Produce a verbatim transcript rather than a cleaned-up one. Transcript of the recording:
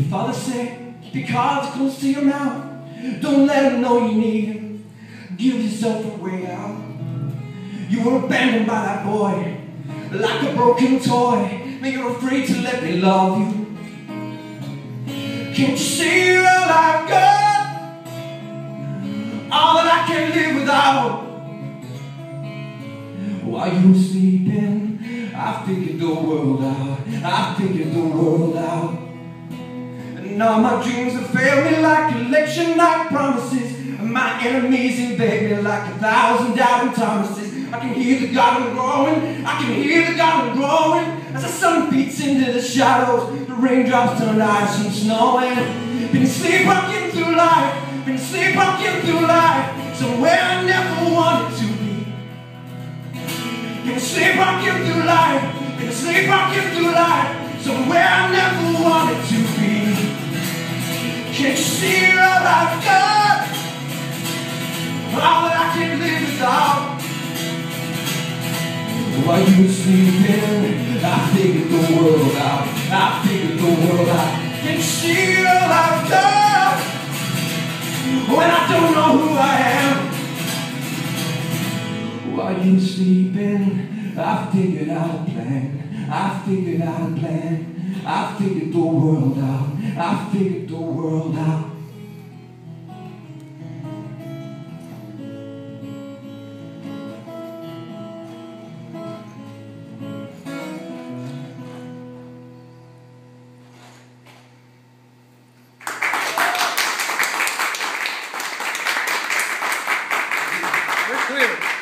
Your father said, keep your cards close to your mouth. Don't let him know you need him. Give yourself a way out. You were abandoned by that boy, like a broken toy. Now you're afraid to let me love you. Can't you see all I've got? All that I can't live without. While you were sleeping, I figured the world out. I figured the world out. And now my dreams have failed me like election night promises. And my enemies invade me like a thousand doubting Thomases. I can hear the garden growing. I can hear the garden growing. As the sun beats into the shadows, the raindrops turn ice and snowing. Been sleepwalking through life. Been sleepwalking through life. Somewhere I never wanted to. Been sleepwalking through life, been sleepwalking through life, somewhere I never wanted to be. Can't you see all I've got? All that I can live without. While you were sleeping, I figured the world out. I figured the world out. Can't you see all I've got? When I don't know who I am. While you were sleeping, I figured out a plan. I figured out a plan. I figured the world out. I figured the world out. We're clear.